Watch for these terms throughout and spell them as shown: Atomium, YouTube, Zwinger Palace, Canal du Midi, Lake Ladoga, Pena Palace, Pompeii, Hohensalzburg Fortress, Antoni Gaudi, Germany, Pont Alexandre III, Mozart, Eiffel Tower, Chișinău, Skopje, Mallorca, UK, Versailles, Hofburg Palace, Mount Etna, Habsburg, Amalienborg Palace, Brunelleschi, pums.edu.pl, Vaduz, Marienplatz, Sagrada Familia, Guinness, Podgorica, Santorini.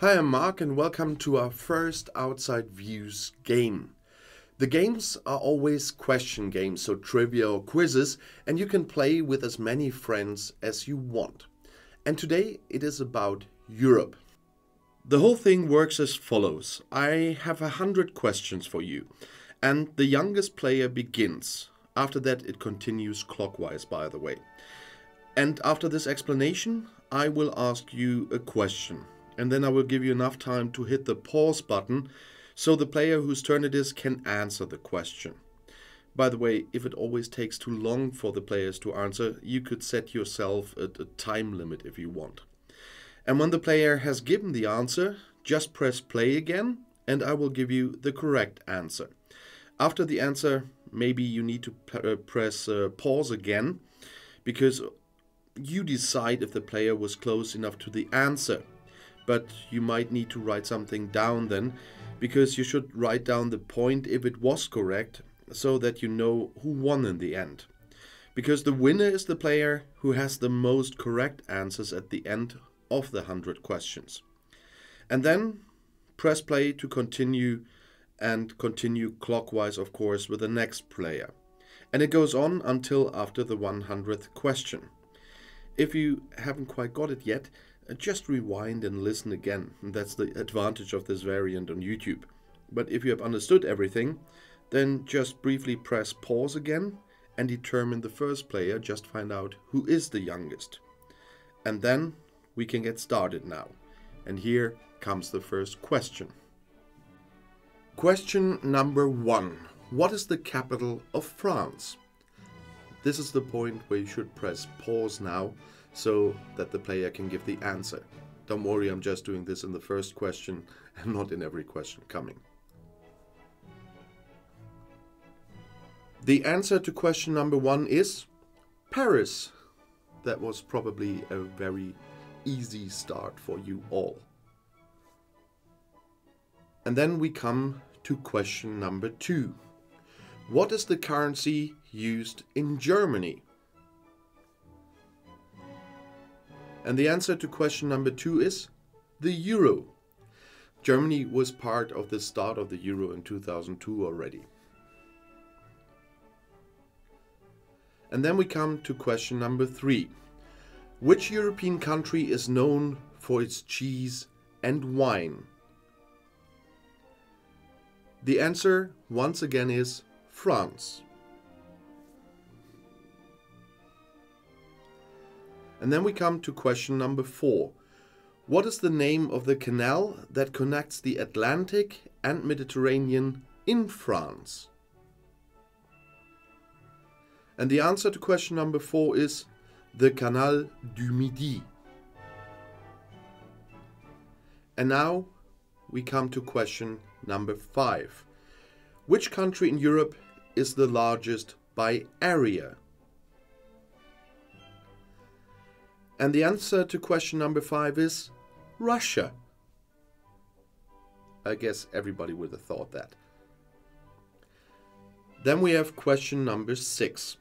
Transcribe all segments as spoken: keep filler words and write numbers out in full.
Hi, I'm Mark and welcome to our first Outside Views game. The games are always question games, so trivia or quizzes, and you can play with as many friends as you want. And today it is about Europe. The whole thing works as follows. I have a hundred questions for you, and the youngest player begins. After that it continues clockwise, by the way. And after this explanation, I will ask you a question. And then I will give you enough time to hit the pause button so the player whose turn it is can answer the question. By the way, if it always takes too long for the players to answer, you could set yourself a, a time limit if you want. And when the player has given the answer, just press play again and I will give you the correct answer. After the answer, maybe you need to uh, press uh, pause again, because you decide if the player was close enough to the answer. But you might need to write something down then, because you should write down the point if it was correct, so that you know who won in the end. Because the winner is the player who has the most correct answers at the end of the hundred questions. And then press play to continue, and continue clockwise, of course, with the next player. And it goes on until after the hundredth question. If you haven't quite got it yet, just rewind and listen again. That's the advantage of this variant on YouTube. But if you have understood everything, then just briefly press pause again and determine the first player, just find out who is the youngest. And then we can get started now. And here comes the first question. Question number one. What is the capital of France? This is the point where you should press pause now, so that the player can give the answer. Don't worry, I'm just doing this in the first question and not in every question coming. The answer to question number one is Paris. That was probably a very easy start for you all. And then we come to question number two. What is the currency used in Germany? And the answer to question number two is the euro. Germany was part of the start of the euro in two thousand two already. And then we come to question number three. Which European country is known for its cheese and wine? The answer once again is France. And then we come to question number four. What is the name of the canal that connects the Atlantic and Mediterranean in France? And the answer to question number four is the Canal du Midi. And now we come to question number five. Which country in Europe is the largest by area? And the answer to question number five is Russia. I guess everybody would have thought that. Then we have question number six.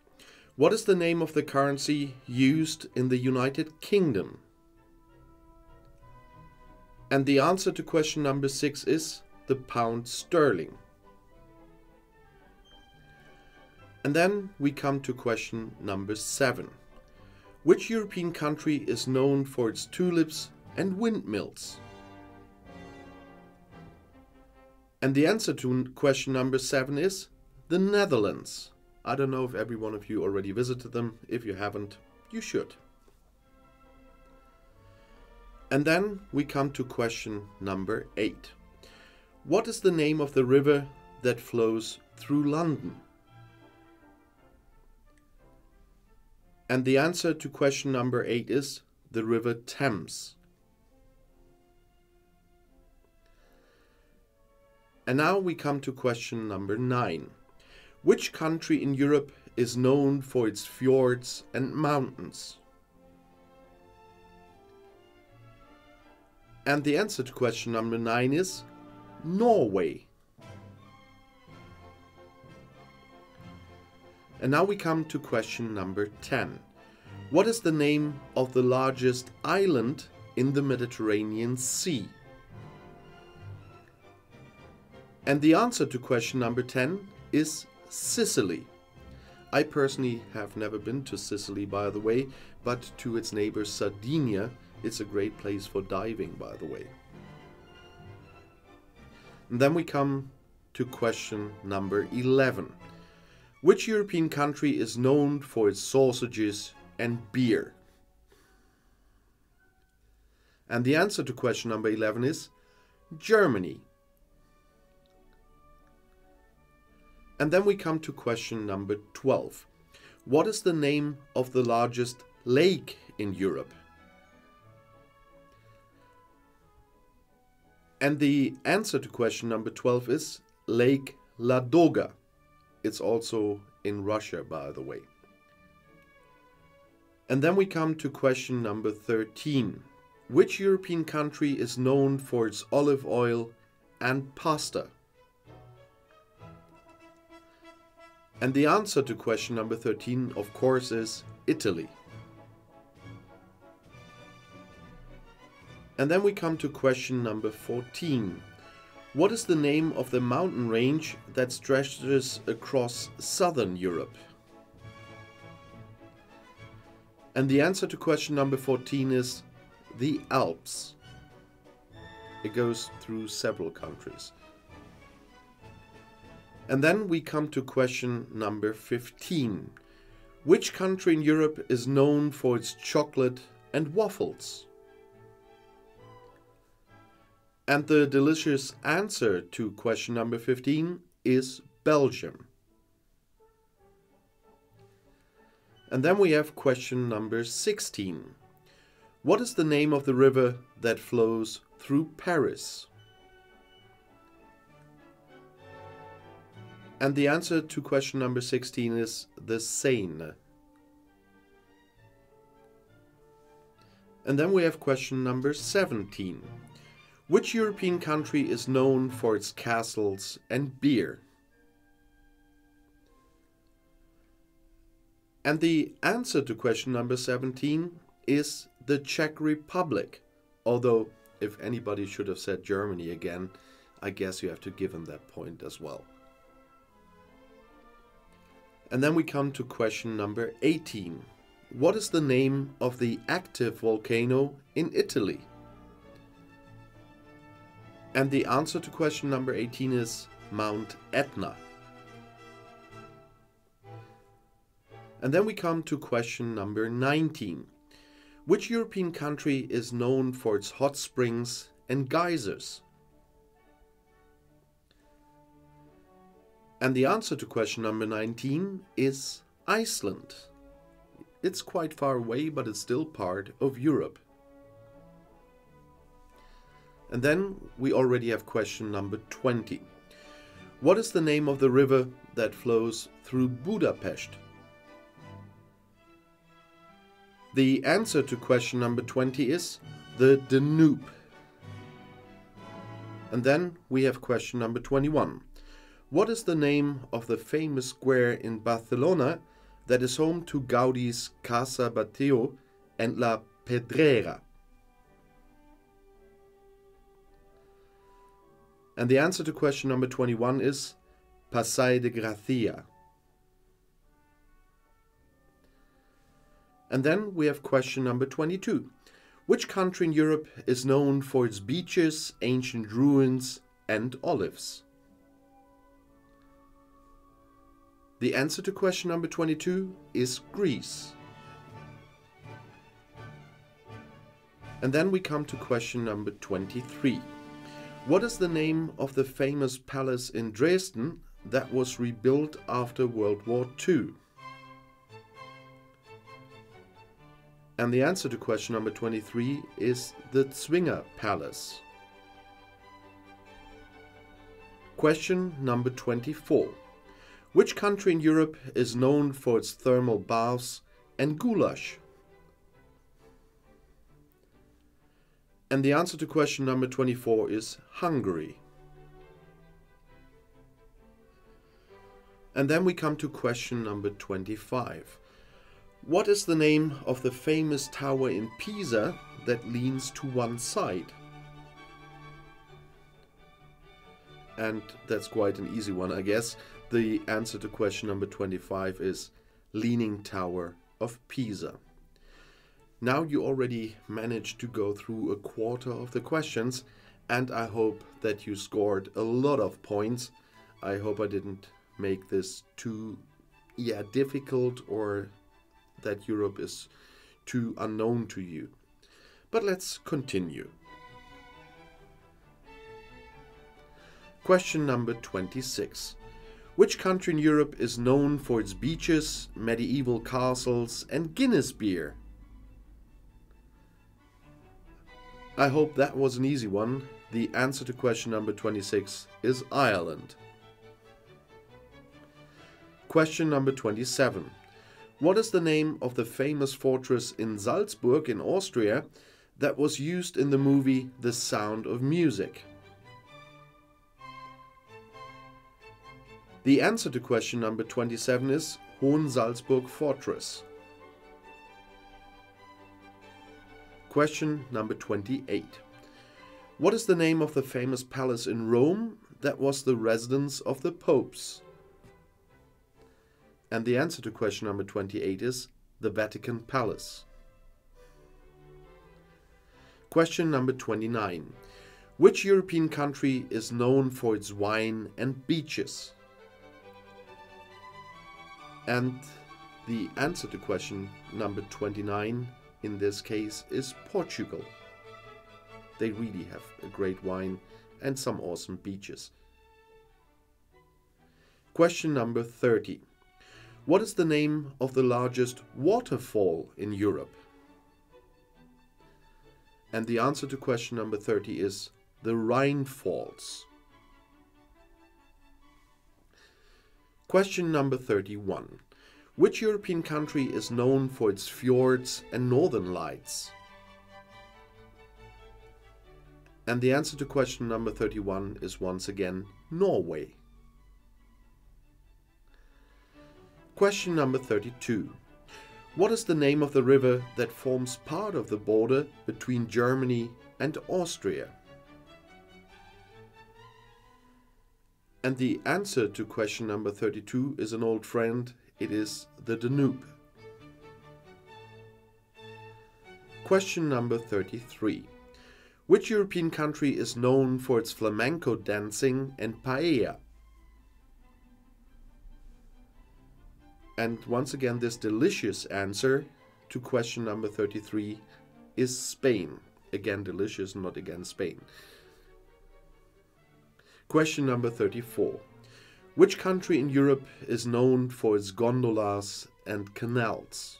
What is the name of the currency used in the United Kingdom? And the answer to question number six is the pound sterling. And then we come to question number seven. Which European country is known for its tulips and windmills? And the answer to question number seven is the Netherlands. I don't know if every one of you already visited them. If you haven't, you should. And then we come to question number eight. What is the name of the river that flows through London? And the answer to question number eight is the River Thames. And now we come to question number nine. Which country in Europe is known for its fjords and mountains? And the answer to question number nine is Norway. And now we come to question number ten. What is the name of the largest island in the Mediterranean Sea? And the answer to question number ten is Sicily. I personally have never been to Sicily, by the way, but to its neighbor Sardinia, it's a great place for diving, by the way. And then we come to question number eleven. Which European country is known for its sausages and beer? And the answer to question number eleven is Germany. And then we come to question number twelve. What is the name of the largest lake in Europe? And the answer to question number twelve is Lake Ladoga. It's also in Russia, by the way. And then we come to question number thirteen. Which European country is known for its olive oil and pasta? And the answer to question number thirteen, of course, is Italy. And then we come to question number fourteen. What is the name of the mountain range that stretches across southern Europe? And the answer to question number fourteen is the Alps. It goes through several countries. And then we come to question number fifteen. Which country in Europe is known for its chocolate and waffles? And the delicious answer to question number fifteen is Belgium. And then we have question number sixteen. What is the name of the river that flows through Paris? And the answer to question number sixteen is the Seine. And then we have question number seventeen. Which European country is known for its castles and beer? And the answer to question number seventeen is the Czech Republic. Although, if anybody should have said Germany again, I guess you have to give them that point as well. And then we come to question number eighteen. What is the name of the active volcano in Italy? And the answer to question number eighteen is Mount Etna. And then we come to question number nineteen. Which European country is known for its hot springs and geysers? And the answer to question number nineteen is Iceland. It's quite far away, but it's still part of Europe. And then we already have question number twenty. What is the name of the river that flows through Budapest? The answer to question number twenty is the Danube. And then we have question number twenty-one. What is the name of the famous square in Barcelona that is home to Gaudi's Casa Batlló and La Pedrera? And the answer to question number twenty-one is Pasai de Gracia. And then we have question number twenty-two. Which country in Europe is known for its beaches, ancient ruins, and olives? The answer to question number twenty-two is Greece. And then we come to question number twenty-three. What is the name of the famous palace in Dresden that was rebuilt after World War Two? And the answer to question number twenty-three is the Zwinger Palace. Question number twenty-four. Which country in Europe is known for its thermal baths and goulash? And the answer to question number twenty-four is Hungary. And then we come to question number twenty-five. What is the name of the famous tower in Pisa that leans to one side? and that's quite an easy one, I guess. The answer to question number twenty-five is Leaning Tower of Pisa. Now you already managed to go through a quarter of the questions, and I hope that you scored a lot of points. I hope I didn't make this too yeah, difficult, or that Europe is too unknown to you. But let's continue. Question number twenty-six. Which country in Europe is known for its beaches, medieval castles and Guinness beer? I hope that was an easy one. The answer to question number twenty-six is Ireland. Question number twenty-seven. What is the name of the famous fortress in Salzburg in Austria that was used in the movie The Sound of Music? The answer to question number twenty-seven is Hohensalzburg Fortress. Question number twenty-eight. What is the name of the famous palace in Rome that was the residence of the popes? And the answer to question number twenty-eight is the Vatican Palace. Question number twenty-nine. Which European country is known for its wine and beaches? And the answer to question number twenty-nine in this case is Portugal. They really have a great wine and some awesome beaches. Question number thirty. What is the name of the largest waterfall in Europe? And the answer to question number thirty is the Rhine Falls. Question number thirty-one. Which European country is known for its fjords and northern lights? And the answer to question number thirty-one is once again Norway. Question number thirty-two. What is the name of the river that forms part of the border between Germany and Austria? And the answer to question number thirty-two is an old friend. It is the Danube. Question number thirty-three. Which European country is known for its flamenco dancing and paella? And once again, this delicious answer to question number thirty-three is Spain. Again, delicious, not again Spain. Question number thirty-four. Which country in Europe is known for its gondolas and canals?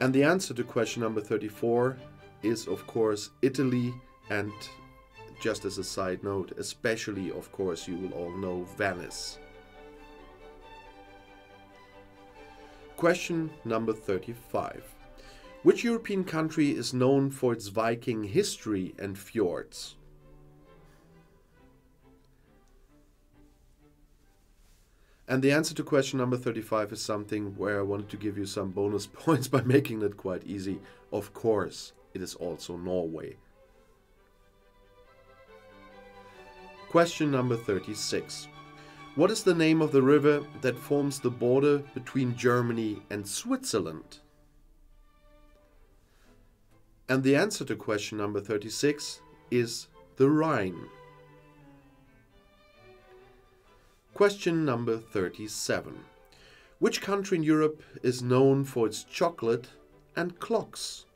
And the answer to question number thirty-four is, of course, Italy, and just as a side note, especially, of course, you will all know Venice. Question number thirty-five. Which European country is known for its Viking history and fjords? And the answer to question number thirty-five is something where I wanted to give you some bonus points by making it quite easy. Of course, it is also Norway. Question number thirty-six. What is the name of the river that forms the border between Germany and Switzerland? And the answer to question number thirty-six is the Rhine. Question number thirty-seven. Which country in Europe is known for its chocolate and clocks?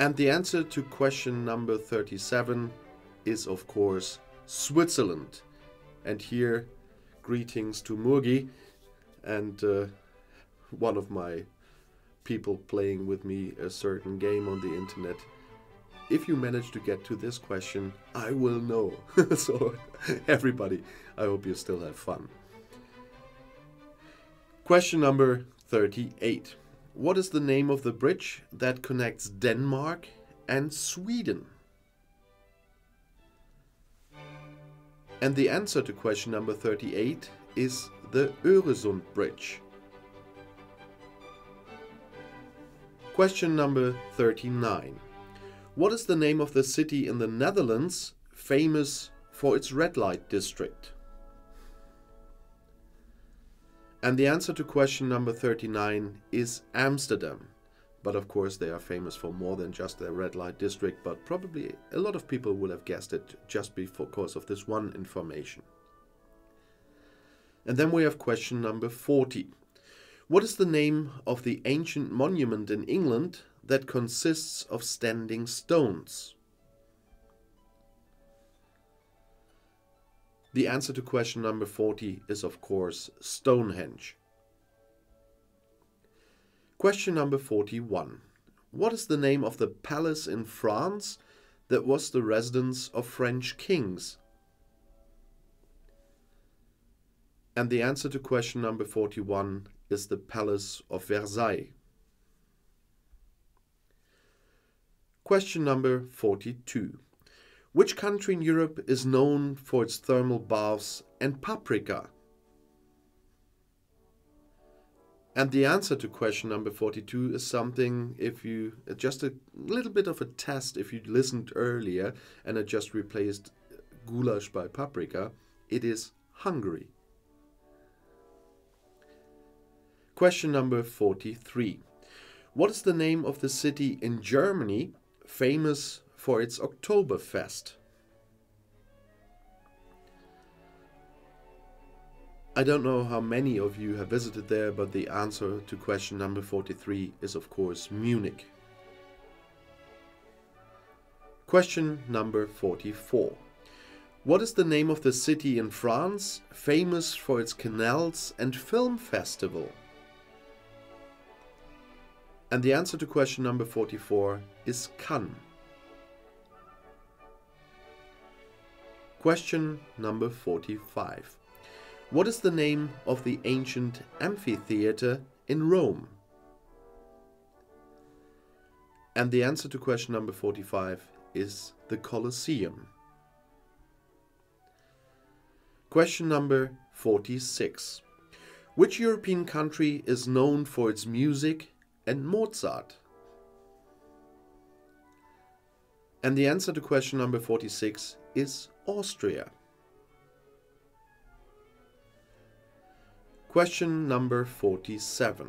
And the answer to question number thirty-seven is, of course, Switzerland. And here, greetings to Murgi and uh, one of my people playing with me a certain game on the internet. If you manage to get to this question, I will know. So everybody, I hope you still have fun. Question number thirty-eight. What is the name of the bridge that connects Denmark and Sweden? And the answer to question number thirty-eight is the Öresund Bridge. Question number thirty-nine. What is the name of the city in the Netherlands famous for its red light district? And the answer to question number thirty-nine is Amsterdam. But of course they are famous for more than just their red light district, but probably a lot of people will have guessed it just because of this one information. And then we have question number forty. What is the name of the ancient monument in England that consists of standing stones? The answer to question number forty is of course Stonehenge. Question number forty-one. What is the name of the palace in France that was the residence of French kings? And the answer to question number forty-one is the Palace of Versailles. Question number forty-two. Which country in Europe is known for its thermal baths and paprika? And the answer to question number forty-two is something, if you just a little bit of a test, if you listened earlier and I just replaced goulash by paprika, it is Hungary. Question number forty-three. What is the name of the city in Germany famous for its Oktoberfest? I don't know how many of you have visited there, but the answer to question number forty-three is of course Munich. Question number forty-four. What is the name of the city in France famous for its canals and film festival? And the answer to question number forty-four is Cannes. Question number forty-five. What is the name of the ancient amphitheater in Rome? And the answer to question number forty-five is the Colosseum. Question number forty-six. Which European country is known for its music and Mozart? And the answer to question number forty-six is Austria. Question number forty-seven.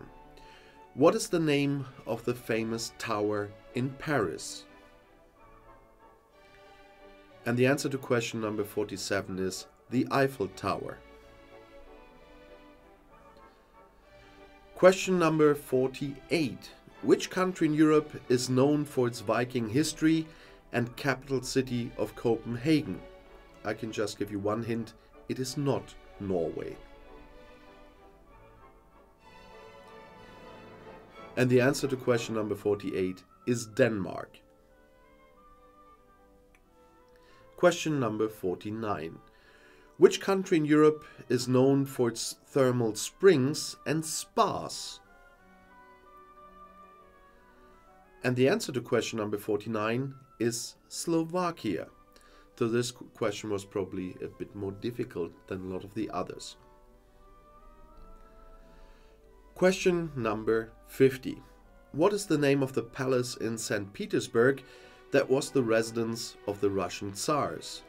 What is the name of the famous tower in Paris? And the answer to question number forty-seven is the Eiffel Tower. Question number forty-eight. Which country in Europe is known for its Viking history and capital city of Copenhagen? I can just give you one hint. It is not Norway. And the answer to question number forty-eight is Denmark. Question number forty-nine. Which country in Europe is known for its thermal springs and spas? And the answer to question number forty-nine is Slovakia. So this question was probably a bit more difficult than a lot of the others. Question number fifty. What is the name of the palace in Saint Petersburg that was the residence of the Russian Tsars?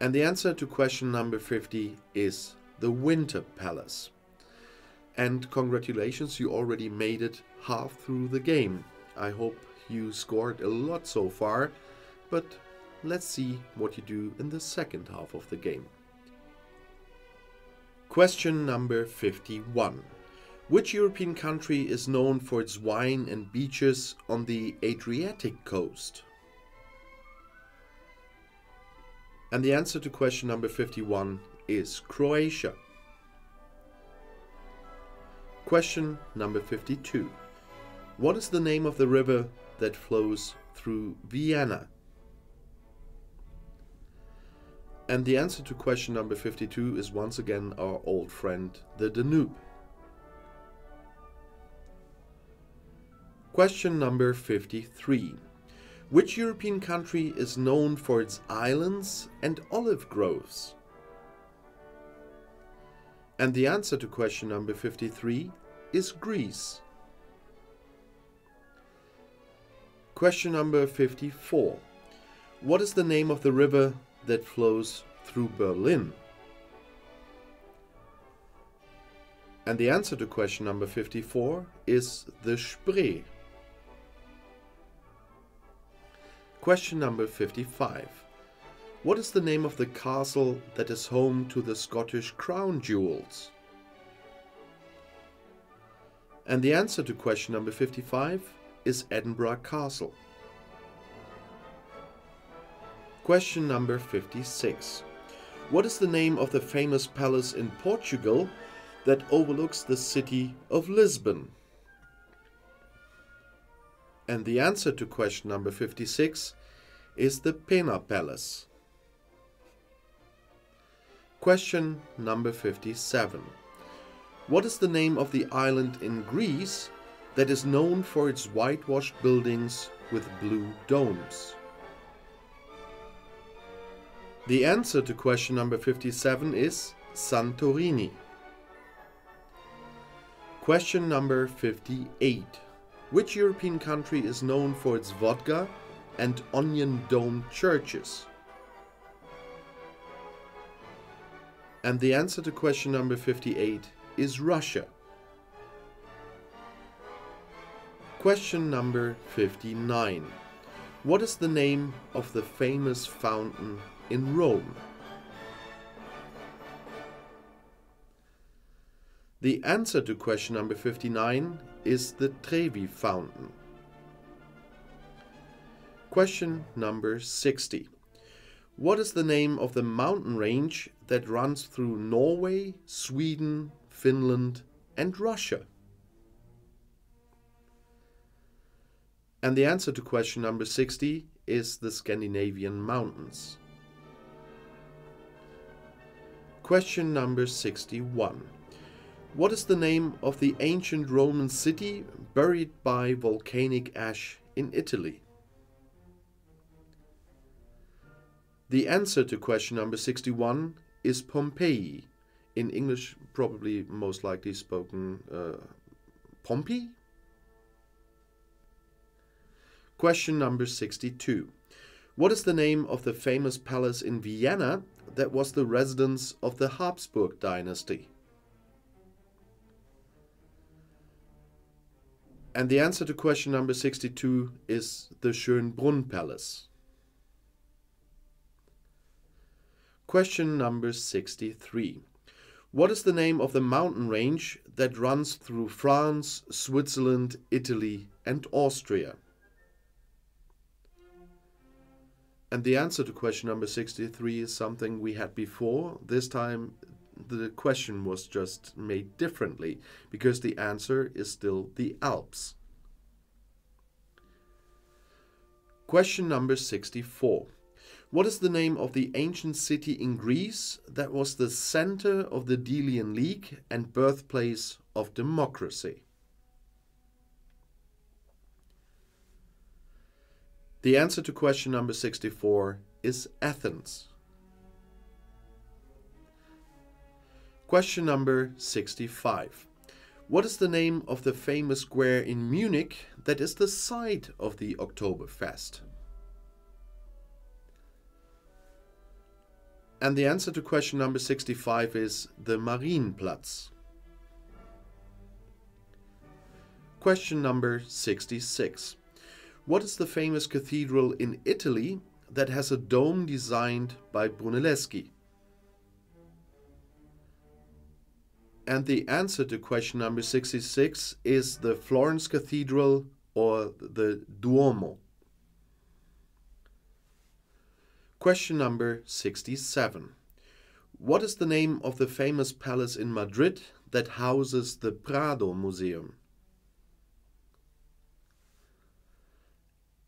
And the answer to question number fifty is the Winter Palace. And congratulations, you already made it half through the game. I hope you scored a lot so far, but let's see what you do in the second half of the game. Question number fifty-one. Which European country is known for its wine and beaches on the Adriatic coast? And the answer to question number fifty-one is Croatia. Question number fifty-two. What is the name of the river that flows through Vienna? And the answer to question number fifty-two is once again our old friend, the Danube. Question number fifty-three. Which European country is known for its islands and olive groves? And the answer to question number fifty-three is Greece. Question number fifty-four. What is the name of the river that flows through Berlin? And the answer to question number fifty-four is the Spree. Question number fifty-five. What is the name of the castle that is home to the Scottish crown jewels? And the answer to question number fifty-five is Edinburgh Castle. Question number fifty-six. What is the name of the famous palace in Portugal that overlooks the city of Lisbon? And the answer to question number fifty-six is the Pena Palace. Question number fifty-seven. What is the name of the island in Greece that is known for its whitewashed buildings with blue domes? The answer to question number fifty-seven is Santorini. Question number fifty-eight. Which European country is known for its vodka and onion-domed churches? And the answer to question number fifty-eight is Russia. Question number fifty-nine. What is the name of the famous fountain in Rome? The answer to question number fifty-nine is the Trevi Fountain. Question number sixty. What is the name of the mountain range that runs through Norway, Sweden, Finland, and Russia? And the answer to question number sixty is the Scandinavian Mountains. Question number sixty-one. What is the name of the ancient Roman city buried by volcanic ash in Italy? The answer to question number sixty-one is Pompeii. In English, probably most likely spoken uh, Pompey? Question number sixty-two. What is the name of the famous palace in Vienna that was the residence of the Habsburg dynasty? And the answer to question number sixty-two is the Schönbrunn Palace. Question number sixty-three. What is the name of the mountain range that runs through France, Switzerland, Italy, and Austria? And the answer to question number sixty-three is something we had before. This time the question was just made differently, because the answer is still the Alps. Question number sixty-four. What is the name of the ancient city in Greece that was the center of the Delian League and birthplace of democracy? The answer to question number sixty-four is Athens. Question number sixty-five. What is the name of the famous square in Munich that is the site of the Oktoberfest? And the answer to question number sixty-five is the Marienplatz. Question number sixty-six. What is the famous cathedral in Italy that has a dome designed by Brunelleschi? And the answer to question number sixty-six is the Florence Cathedral, or the Duomo. Question number sixty-seven. What is the name of the famous palace in Madrid that houses the Prado Museum?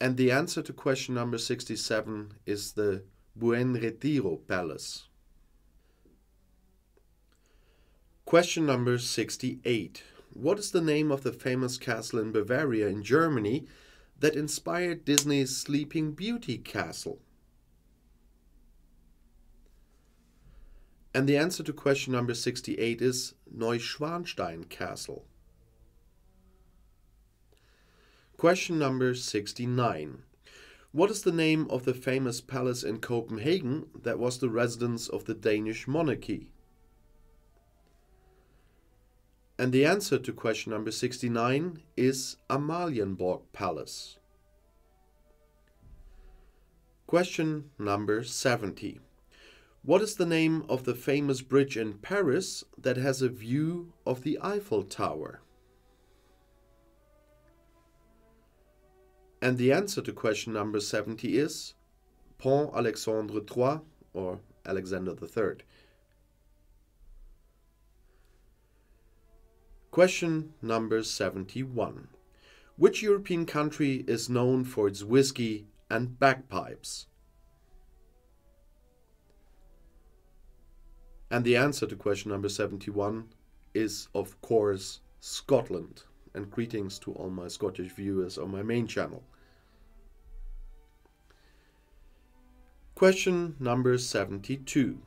And the answer to question number sixty-seven is the Buen Retiro Palace. Question number sixty-eight. What is the name of the famous castle in Bavaria in Germany that inspired Disney's Sleeping Beauty Castle? And the answer to question number sixty-eight is Neuschwanstein Castle. Question number sixty-nine. What is the name of the famous palace in Copenhagen that was the residence of the Danish monarchy? And the answer to question number sixty-nine is Amalienborg Palace. Question number seventy. What is the name of the famous bridge in Paris that has a view of the Eiffel Tower? And the answer to question number seventy is Pont Alexandre the third, or Alexander the third. Question number seventy-one. Which European country is known for its whiskey and bagpipes? And the answer to question number seventy-one is, of course, Scotland. And greetings to all my Scottish viewers on my main channel. Question number seventy-two.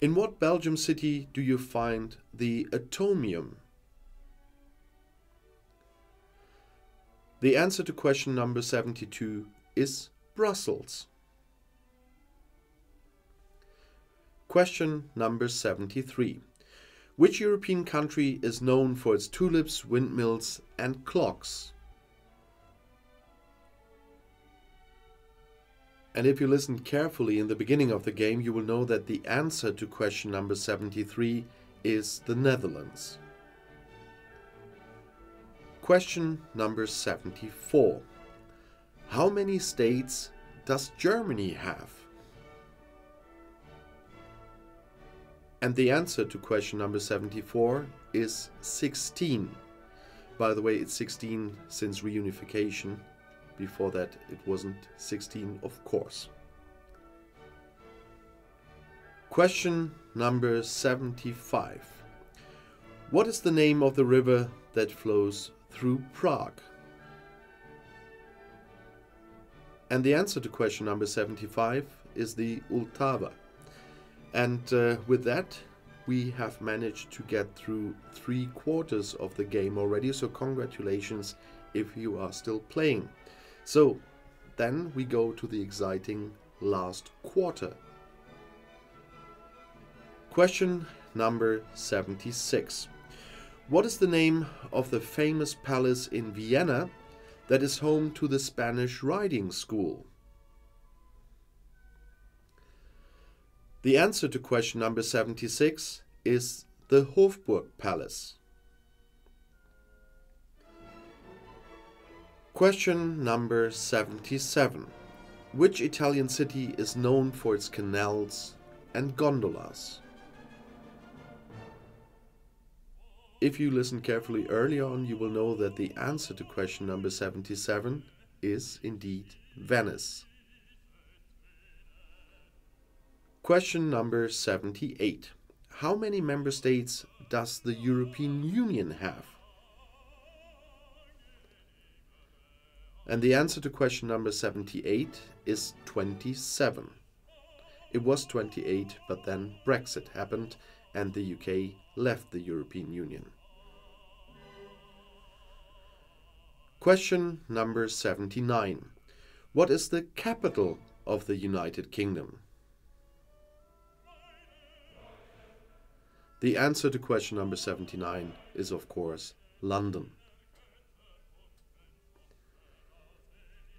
In what Belgian city do you find the Atomium? The answer to question number seventy-two is Brussels. Question number seventy-three. Which European country is known for its tulips, windmills, and clocks? And if you listen carefully in the beginning of the game, you will know that the answer to question number seventy-three is the Netherlands. Question number seventy-four. How many states does Germany have? And the answer to question number seventy-four is sixteen. By the way, it's sixteen since reunification. Before that, it wasn't sixteen, of course. Question number seventy-five. What is the name of the river that flows through Prague? And the answer to question number seventy-five is the Vltava. And uh, with that, we have managed to get through three quarters of the game already, so congratulations if you are still playing. So then we go to the exciting last quarter. Question number seventy-six. What is the name of the famous palace in Vienna that is home to the Spanish riding school? The answer to question number seventy-six is the Hofburg Palace. Question number seventy-seven. Which Italian city is known for its canals and gondolas? If you listen carefully early on, you will know that the answer to question number seventy-seven is indeed Venice. Question number seventy-eight. How many member states does the European Union have? And the answer to question number seventy-eight is twenty-seven. It was twenty-eight, but then Brexit happened and the U K left the European Union. Question number seventy-nine. What is the capital of the United Kingdom? The answer to question number seventy-nine is, of course, London.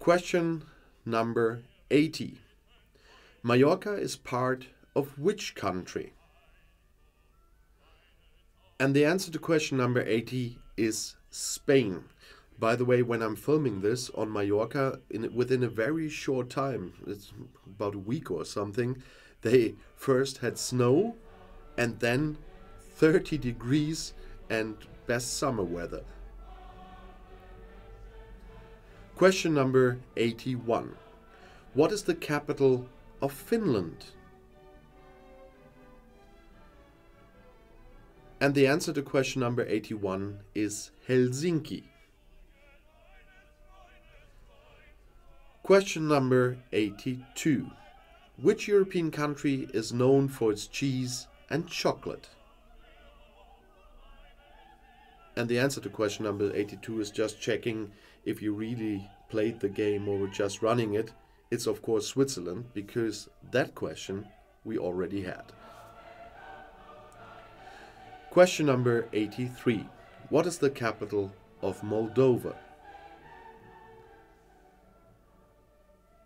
Question number eighty. Mallorca is part of which country? And the answer to question number eighty is Spain. By the way, when I'm filming this on Mallorca, in, within a very short time, it's about a week or something, they first had snow and then thirty degrees and best summer weather. Question number eighty-one. What is the capital of Finland? And the answer to question number eighty-one is Helsinki. Question number eighty-two. Which European country is known for its cheese and chocolate. And the answer to question number eighty-two is just checking if you really played the game or were just running it. It's of course Switzerland, because that question we already had. Question number eighty-three. What is the capital of Moldova?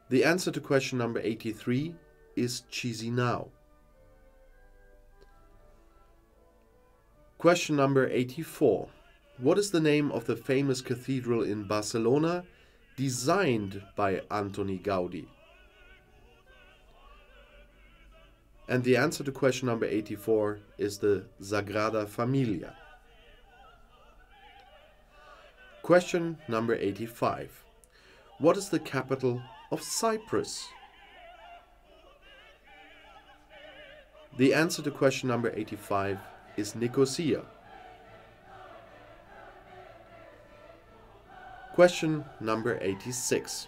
The answer to question number eighty-three is Chișinău. Question number eighty-four. What is the name of the famous cathedral in Barcelona designed by Antoni Gaudi? And the answer to question number eighty-four is the Sagrada Familia. Question number eighty-five. What is the capital of Cyprus? The answer to question number eighty-five is Nicosia. Question number eighty-six.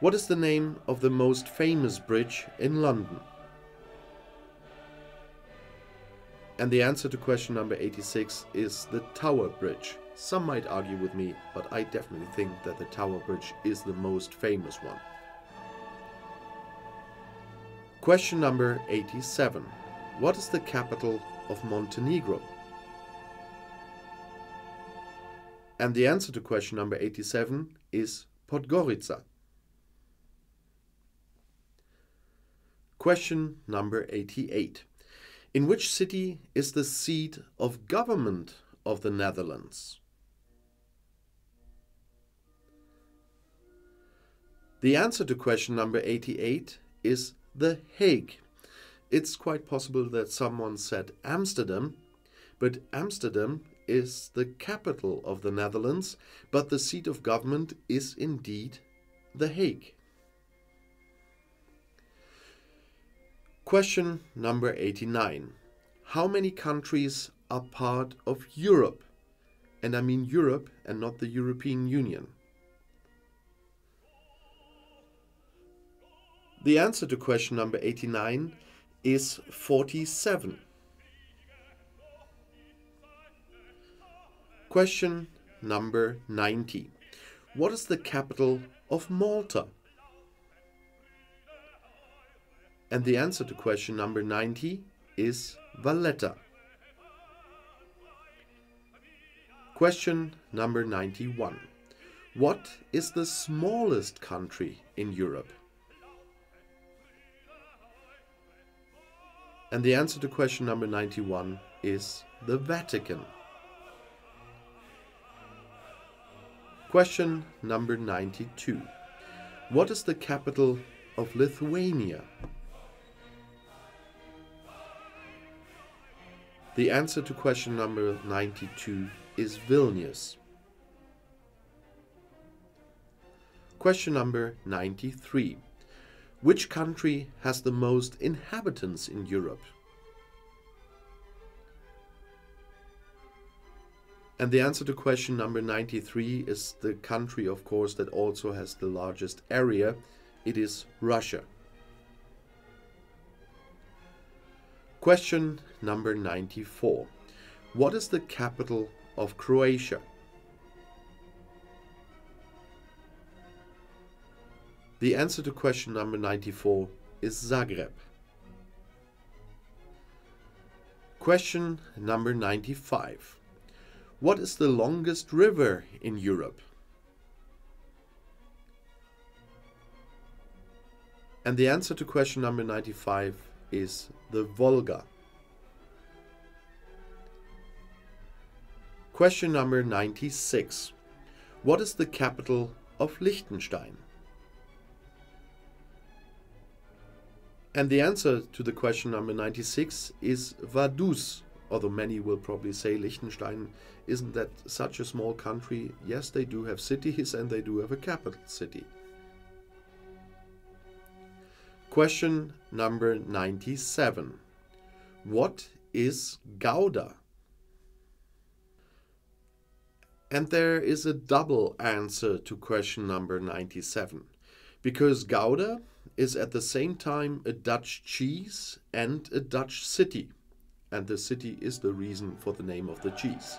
What is the name of the most famous bridge in London? And the answer to question number eighty-six is the Tower Bridge. Some might argue with me, but I definitely think that the Tower Bridge is the most famous one. Question number eighty-seven. What is the capital of Montenegro? And the answer to question number eighty-seven is Podgorica. Question number eighty-eight. In which city is the seat of government of the Netherlands? The answer to question number eighty-eight is The Hague. It's quite possible that someone said Amsterdam, but Amsterdam is the capital of the Netherlands, but the seat of government is indeed The Hague. Question number eighty-nine. How many countries are part of Europe? And I mean Europe and not the European Union. The answer to question number eighty-nine is forty-seven. Question number ninety. What is the capital of Malta? And the answer to question number ninety is Valletta. Question number ninety-one. What is the smallest country in Europe? And the answer to question number ninety-one is the Vatican. Question number ninety-two. What is the capital of Lithuania? The answer to question number ninety-two is Vilnius. Question number ninety-three. Which country has the most inhabitants in Europe? And the answer to question number ninety-three is the country, of course, that also has the largest area. It is Russia. Question number ninety-four. What is the capital of Croatia? The answer to question number ninety-four is Zagreb. Question number ninety-five. What is the longest river in Europe? And the answer to question number ninety-five is the Volga. Question number ninety-six. What is the capital of Liechtenstein? And the answer to the question number ninety-six is Vaduz, although many will probably say Liechtenstein isn't that such a small country. Yes, they do have cities and they do have a capital city. Question number ninety-seven. What is Gouda? And there is a double answer to question number ninety-seven, because Gouda is at the same time a Dutch cheese and a Dutch city. and the city is the reason for the name of the cheese.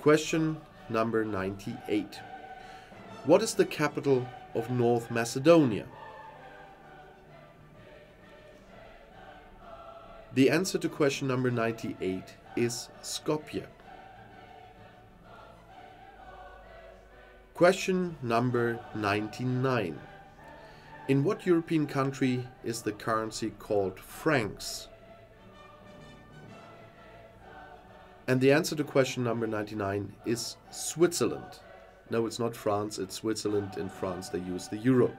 Question number ninety-eight. What is the capital of North Macedonia? The answer to question number ninety-eight is Skopje. Question number ninety-nine. In what European country is the currency called francs? And the answer to question number ninety-nine is Switzerland. No, it's not France, it's Switzerland. In France, they use the euro.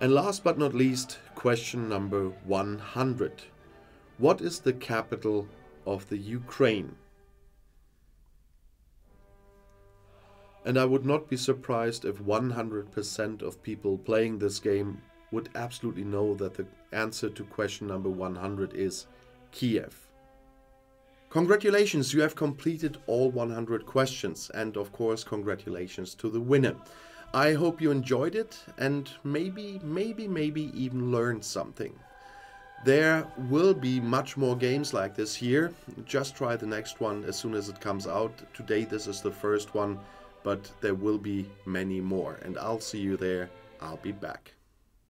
And last but not least, question number one hundred. What is the capital of the Ukraine? And I would not be surprised if one hundred percent of people playing this game would absolutely know that the answer to question number one hundred is Kiev. Congratulations, you have completed all one hundred questions, and of course congratulations to the winner. I hope you enjoyed it and maybe, maybe, maybe even learned something. There will be much more games like this here. Just try the next one as soon as it comes out. Today this is the first one, but there will be many more, and I'll see you there. I'll be back.